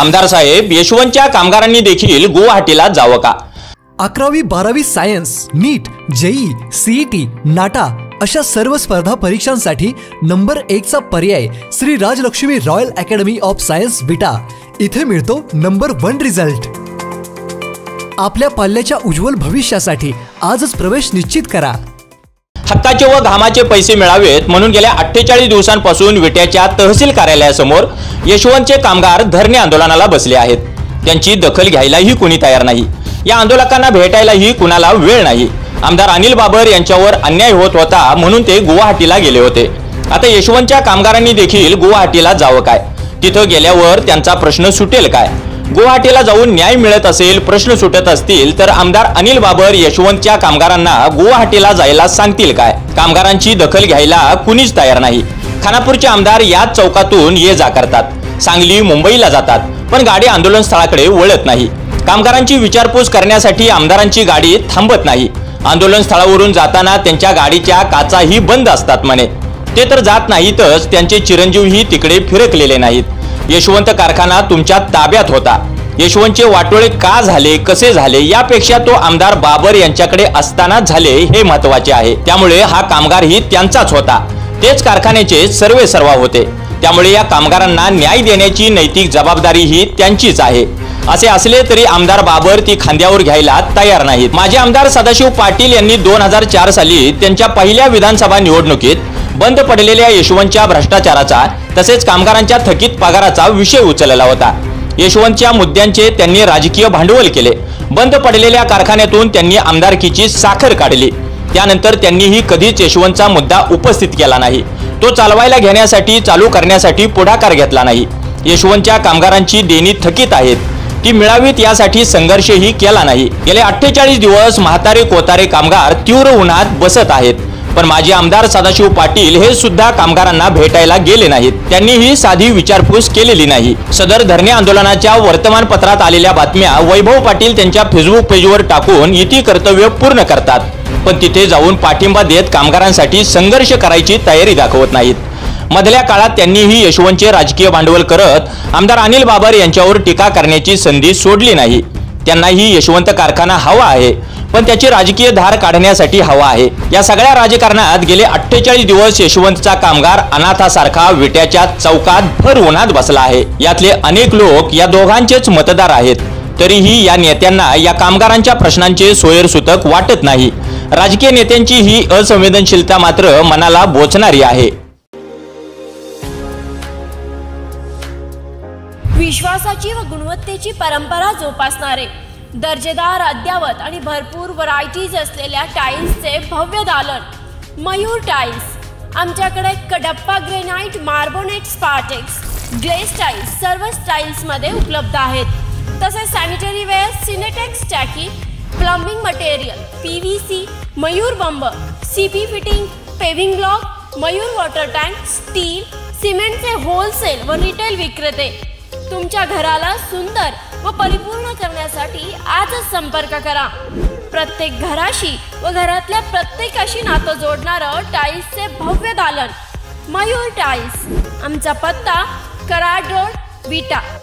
आमदार साहेब, यशवंतच्या कामगारांनी देखील गुवाहाटीला जावं का? 11वी 12वी science, NEET, JEE, CET, NATA अशा सर्व स्पर्धा परीक्षांसाठी नंबर 1 चा पर्याय Shri Rajalakshmi royal academy of science Vita इथे मिळतो नंबर 1 रिझल्ट। आपल्या पाल्याच्या उज्ज्वल भविष्यासाठी आजच प्रवेश निश्चित करा। हक्काचे व घामाचे पैसे मिळावेत म्हणून गेल्या 48 दिवसांपासून विट्याच्या तहसील कार्यालयासमोर यशवंतचे कामगार धरणे आंदोलनाला बसले आहेत। त्यांची दखल घ्यायलाही कोणी तयार नाही। या आंदोलकांना भेटायलाही कुणाला वेळ नाही। आमदार अनिल बाबर यांच्यावर अन्याय होत होता म्हणून ते गुवाहाटीला गेले होते। आता यशवंतच्या कामगारांनी देखील गुवाहाटीला जावं काय? तिथे गेल्यावर त्यांचा प्रश्न सुटेल काय? गुवाहाटीला जाऊन न्याय मिळत असेल, प्रश्न सुटत असतील तर आमदार अनिल बाबर यशवंतच्या कामगारांना गुवाहाटीला जायला सांगतील काय? कामगारांची दखल घ्यायला कुणीच तयार नाही। खानापूरचे आमदार याच चौकातून ये जा करतात, सांगली मुंबईला जातात, पण गाडी आंदोलन स्थळाकडे वळत नाही। कामगारांची विचारपूस करण्यासाठी आमदारांची गाडी थांबत नाही। आंदोलन स्थळावरून जाताना त्यांच्या गाडीच्या काचाही बंद असतात म्हणे। ते तर जात नाहीतच, त्यांचे चिरंजीवही तिकडे फिरकलेले नाहीत। यशवंत कारखाना तुमच्या ताब्यात होता, यशवंतचे वाटोळे का झाले, कसे झाले यापेक्षा तो आमदार बाबर यांच्याकडे असताना झाले हे महत्त्वाचे आहे। त्यामुळे हा कामगारही त्यांचाच होता, तेच कारखान्याचे सर्वेसर्वा होते। त्यामुळे या कामगारांना न्याय देण्याची नैतिक जबाबदारी ही त्यांचीच आहे। असे असले तरी आमदार बाबर ती खांद्यावर घ्यायला तयार नाहीत। माजी आमदार सदाशिव पाटील यांनी 2004 साली त्यांच्या पहिल्या विधानसभा निवडणुकीत बंद पडलेल्या यशवंतच्या भ्रष्टाचाराचा तसेच कामगारांच्या थकीत पगाराचा विषय उचलला होता। यशवंतच्या मुद्द्यांचे त्यांनी राजकीय भांडवल केले। बंद पडलेल्या कारखान्यातून त्यांनी आमदारकीची साखर काढली। त्यानंतर त्यांनीही कधीच यशवंतचा मुद्दा उपस्थित केला नाही। तो चालवायला घेण्यासाठी, चालू करण्यासाठी पुढाकार घेतला नाही। यशवंतच्या कामगारांची देणी थकीत आहेत, ती मिळावीत यासाठी संघर्षही केला नाही। गेले 48 दिवस म्हातारे कोतारे कामगार तीव्र उन्हात बसत आहेत, पण माजी आमदार सदाशिव पाटील हे सुद्धा कामगारांना भेटायला गेले नाहीत। त्यांनी ही साधी विचारपूस केलेली नाही। सदर धरणे आंदोलनाच्या वर्तमानपत्रात आलेल्या बातम्या वैभव पाटील त्यांच्या फेसबुक पेजवर टाकून इति कर्तव्य पूर्ण करतात, पण तिथे जाऊन पाठिंबा देत कामगारांसाठी संघर्ष करायची तयारी दाखवत नाहीत। मधल्या काळात त्यांनीही यशवंतचे राजकीय भांडवल करत आमदार अनिल बाबर यांच्यावर टीका करण्याची संधी सोडली नाही। त्यांनाही यशवंत कारखाना हवा आहे, पण त्याची राजकीय धार काढण्यासाठी हवा आहे। या सगळ्या राजकारणात गेले 48 दिवस यशवंतचा कामगार अनाथासारखा विट्याच्या चौकात भर उन्हात बसला आहे। यातले अनेक लोक या दोघांचेच मतदार आहेत, तरीही या नेत्यांना या कामगारांच्या प्रश्नांचे सोयरसूतक वाटत नाही। राजकीय नेत्यांची ही असंवेदनशीलता मात्र मनाला बोचणारी आहे। विश्वासाची व गुणवत्तेची परंपरा जोपासणारे, दर्जेदार, अद्यावत आणि भरपूर व्हरायटीज असलेल्या टाइल्सचे भव्य दालन मयूर टाइल्स। आमच्याकडे Kadappa granite, मार्बोनेट, Spartex, glaze tiles सर्व स्टाईल्समध्ये उपलब्ध आहेत। तसेच सॅनिटरी वेअर, सिनेटेक्स टाकी, प्लंबिंग मटेरियल, PVC, मयूर बंब, CP fitting, paving block, Mayur water tank, steel, सिमेंटचे होलसेल व रिटेल विक्रेते। तुमच्या घराला सुंदर व परिपूर्ण करण्यासाठी आजच संपर्क करा। प्रत्येक घराशी व घरातल्या प्रत्येकाशी नातं जोडणारं टाईल्सचे भव्य दालन मयूर टाईल्स। आमचा पत्ता कराड रोड, विटा।